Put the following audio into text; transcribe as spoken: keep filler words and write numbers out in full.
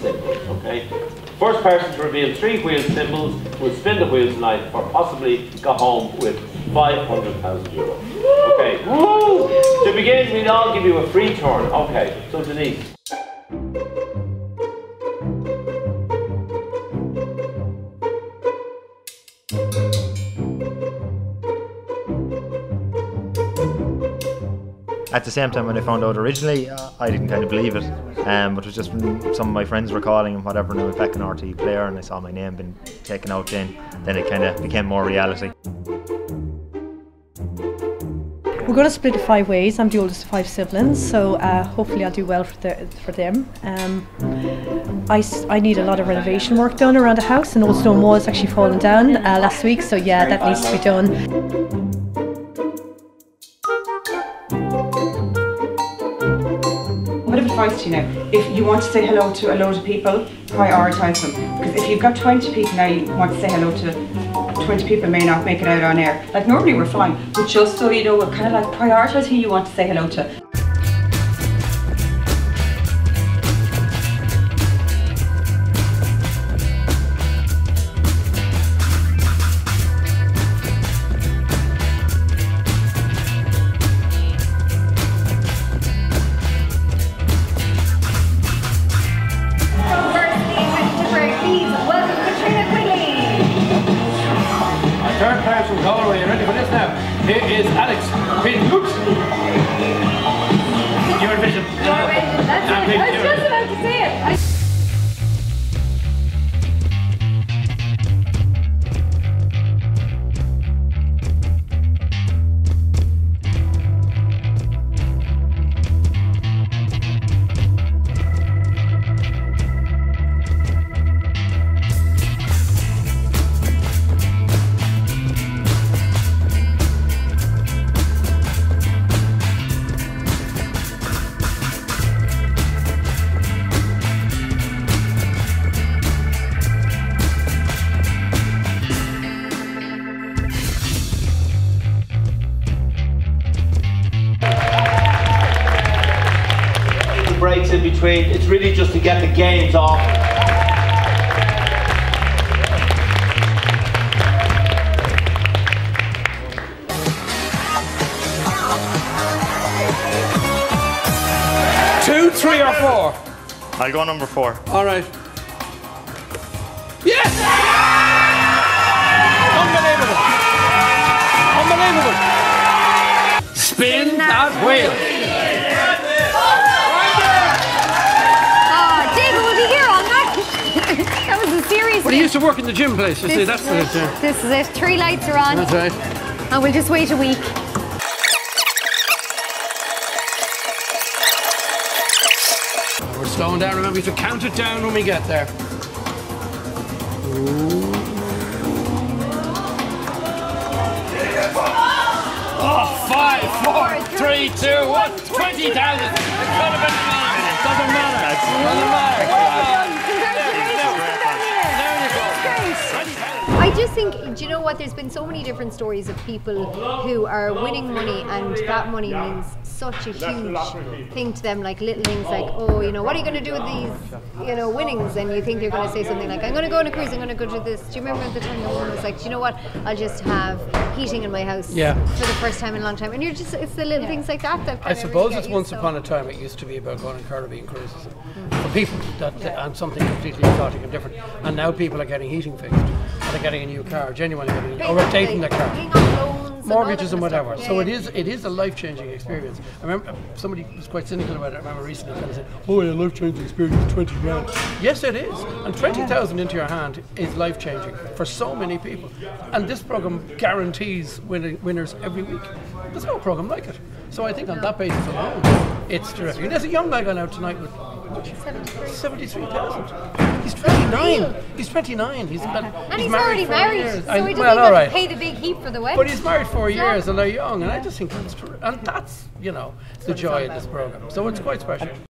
symbols, okay? First person to reveal three wheel symbols will spin the wheels tonight or possibly go home with five hundred thousand euros. Okay, woo! To begin, we'll all give you a free turn. Okay, so Denise. At the same time, when I found out originally, uh, I didn't kind of believe it, um, but it was just when some of my friends were calling and whatever, and I was back in R T Player and I saw my name being taken out then, then it kind of became more reality. We're going to split it five ways. I'm the oldest of five siblings, so uh, hopefully I'll do well for, the, for them. Um, I, I need a lot of renovation work done around the house, and old stone wall is actually fallen down uh, last week, so yeah, that needs to be done. Advice to you now, if you want to say hello to a load of people, prioritise them, because if you've got twenty people now you want to say hello to, twenty people may not make it out on air. Like normally we're fine, but just so you know, we're kind of like prioritise who you want to say hello to. Third player from Galway, you ready for this now? Here is Alex. Oops! Your vision. Your vision, that's it. I was just about to say it. I breaks in between, it's really just to get the games off. Two, three or four? I'll go number four. All right. Yes! Unbelievable! Unbelievable! Spin that wheel. Well, you used to work in the gym place, you this see, that's it. It yeah. This is it. Three lights are on. That's right. And we'll just wait a week. We're slowing down, remember, you have to count it down when we get there. Ooh. Oh, five, four, three, two, one, twenty thousand! It doesn't matter. It doesn't matter. I just think, do you know what, there's been so many different stories of people who are winning money and that money means such a huge thing to them, like little things like, oh, you know, what are you going to do with these, you know, winnings? And you think you're going to say something like, I'm going to go on a cruise, I'm going to go do this. Do you remember the time someone was like, do you know what, I'll just have heating in my house yeah. for the first time in a long time. And you're just, it's the little yeah. things like that that I suppose really it's once so. upon a time it used to be about going on Caribbean cruises mm. for people that, yeah. and something completely exotic and different. And now people are getting heating fixed. They're getting a new car, genuinely getting a new car, or rotating like, the car, mortgages and whatever. Yeah, so yeah. it is it is a life-changing experience. I remember somebody was quite cynical about it. I remember recently and said, "Oh, yeah, life-changing experience, twenty grand." Yes, it is, and twenty thousand into your hand is life-changing for so many people. And this program guarantees win winners every week. There's no program like it. So I think on that basis alone, it's terrific. And there's a young guy going out tonight with seventy-three thousand. He's twenty-nine. He's twenty-nine. He's been, and he's, he's married already married, so he doesn't well, even right. pay the big heap for the wedding. But he's married four yeah. years and they're young, and I just think that's, and that's, you know, that's the joy of this programme. So it's quite special.